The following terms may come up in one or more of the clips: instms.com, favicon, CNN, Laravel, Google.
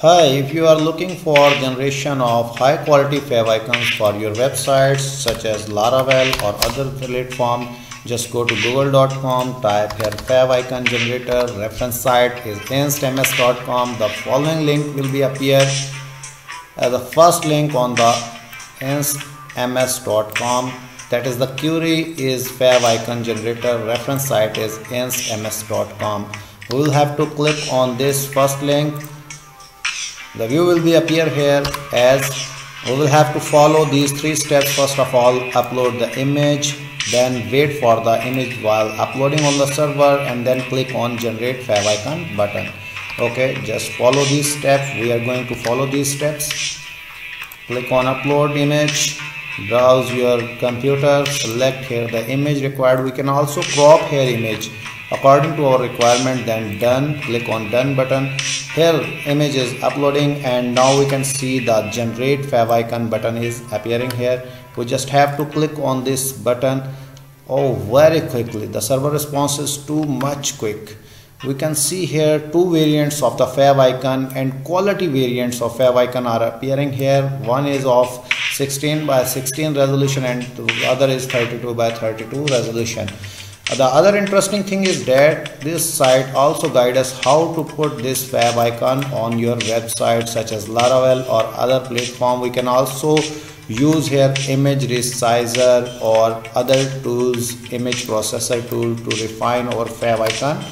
Hi, if you are looking for generation of high quality fav icons for your websites such as Laravel or other platform, just go to google.com, type here fav icon generator, reference site is instms.com. The following link will be appear as the first link on the instms.com. That is the query is fav icon generator, reference site is instms.com. We will have to click on this first link. The view will be appear here as we will have to follow these three steps. First of all, upload the image, then wait for the image while uploading on the server, and then click on generate fav icon button. Okay, just follow these steps. We are going to follow these steps. Click on upload image, browse your computer, select here the image required. We can also crop here image according to our requirement, then done. Click on done button. Here image is uploading, and now we can see the generate fav icon button is appearing here. We just have to click on this button. Oh, very quickly the server response is too much quick. We can see here two variants of the fav icon, and quality variants of fav icon are appearing here. One is of 16 by 16 resolution and the other is 32 by 32 resolution. The other interesting thing is that this site also guides us how to put this fav icon on your website such as Laravel or other platform. We can also use here image resizer or other tools, image processor tool, to refine our fav icon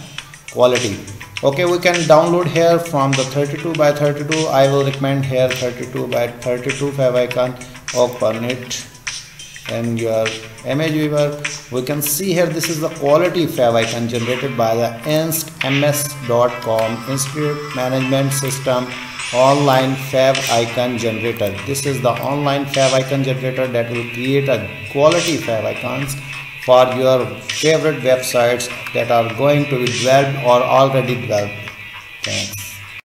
quality. Okay, we can download here from the 32 by 32. I will recommend here 32 by 32 fav icon. Open it and your image viewer. We can see here this is the quality fav icon generated by the instms.com Institute Management System online fav icon generator. This is the online fav icon generator that will create a quality fav icons for your favorite websites that are going to be developed or already developed. Thanks.